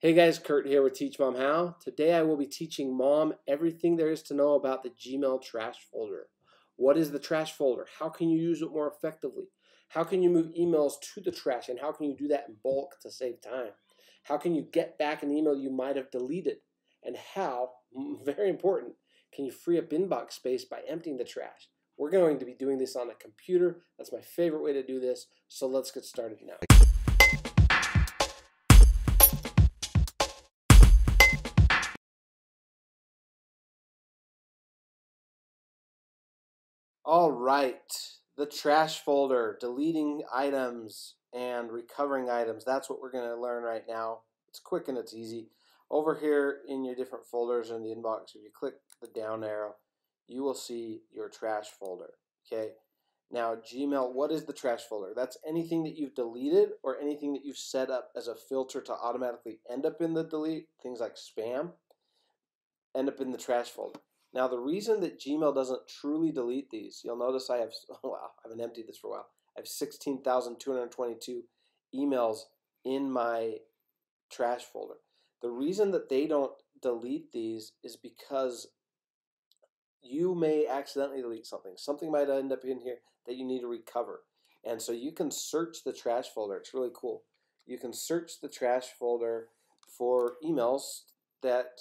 Hey guys, Kurt here with Teach Mom How. Today I will be teaching mom everything there is to know about the Gmail trash folder. What is the trash folder? How can you use it more effectively? How can you move emails to the trash, and how can you do that in bulk to save time? How can you get back an email you might have deleted? And how, very important, can you free up inbox space by emptying the trash? We're going to be doing this on a computer. That's my favorite way to do this, so let's get started now. All right, the trash folder, deleting items and recovering items. That's what we're going to learn right now. It's quick and it's easy. Over here in your different folders in the inbox, if you click the down arrow, you will see your trash folder. Okay, now Gmail, what is the trash folder? That's anything that you've deleted or anything that you've set up as a filter to automatically end up in the delete, things like spam, end up in the trash folder. Now, the reason that Gmail doesn't truly delete these, you'll notice I have, oh wow, I haven't emptied this for a while. I have 16,222 emails in my trash folder. The reason that they don't delete these is because you may accidentally delete something. Something might end up in here that you need to recover. And so you can search the trash folder. It's really cool. You can search the trash folder for emails that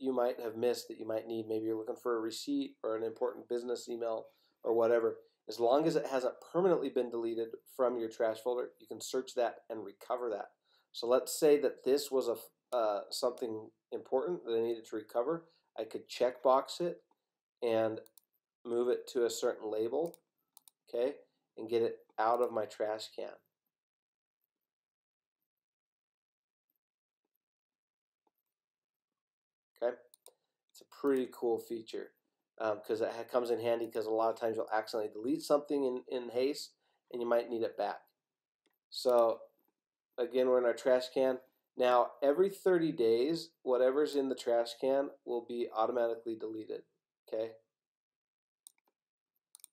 you might have missed, that you might need. Maybe you're looking for a receipt or an important business email or whatever. As long as it hasn't permanently been deleted from your trash folder, you can search that and recover that. So let's say that this was a something important that I needed to recover. I could checkbox it and move it to a certain label, okay, and get it out of my trash can. Okay, it's a pretty cool feature because it comes in handy because a lot of times you'll accidentally delete something in haste and you might need it back. So again, we're in our trash can. Now every 30 days, whatever's in the trash can will be automatically deleted. Okay.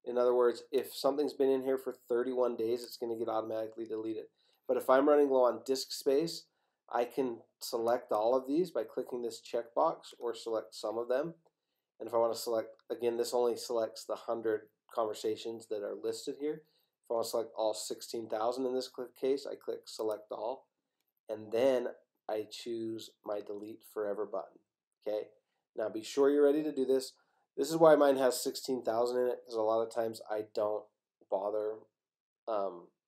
In other words, if something's been in here for 31 days, it's going to get automatically deleted. But if I'm running low on disk space, I can select all of these by clicking this checkbox or select some of them. And if I want to select, again, this only selects the 100 conversations that are listed here. If I want to select all 16,000 in this case, I click select all. And then I choose my delete forever button. Okay. Now be sure you're ready to do this. This is why mine has 16,000 in it, because a lot of times I don't bother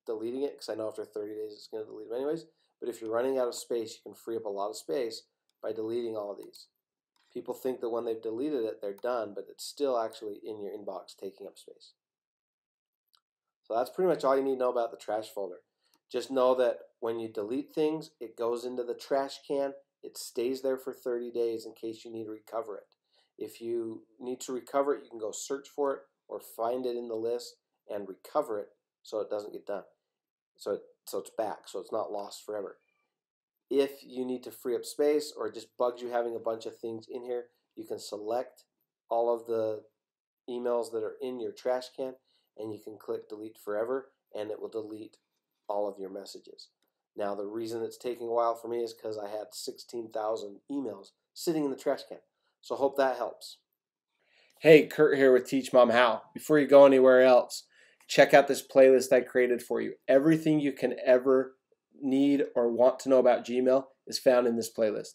deleting it because I know after 30 days it's going to delete them anyways. But if you're running out of space, you can free up a lot of space by deleting all of these. People think that when they've deleted it, they're done, but it's still actually in your inbox taking up space. So that's pretty much all you need to know about the trash folder. Just know that when you delete things, it goes into the trash can. It stays there for 30 days in case you need to recover it. If you need to recover it, you can go search for it or find it in the list and recover it so it doesn't get done. So it's back, so it's not lost forever. If you need to free up space or it just bugs you having a bunch of things in here, you can select all of the emails that are in your trash can and you can click delete forever and it will delete all of your messages. Now the reason it's taking a while for me is because I had 16,000 emails sitting in the trash can. So hope that helps. Hey, Kurt here with Teach Mom How. Before you go anywhere else, check out this playlist I created for you. Everything you can ever need or want to know about Gmail is found in this playlist.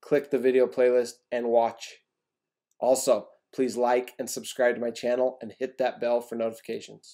Click the video playlist and watch. Also, please like and subscribe to my channel and hit that bell for notifications.